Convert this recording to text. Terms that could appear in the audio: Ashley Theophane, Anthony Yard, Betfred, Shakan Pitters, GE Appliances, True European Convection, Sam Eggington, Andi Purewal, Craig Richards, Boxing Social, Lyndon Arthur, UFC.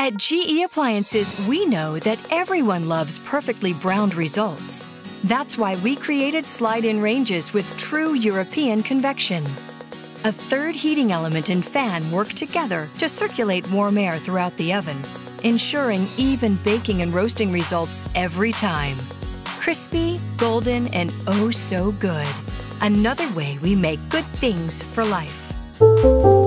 At GE Appliances, we know that everyone loves perfectly browned results. That's why we created slide-in ranges with True European Convection. A third heating element and fan work together to circulate warm air throughout the oven, ensuring even baking and roasting results every time. Crispy, golden, and oh so good. Another way we make good things for life.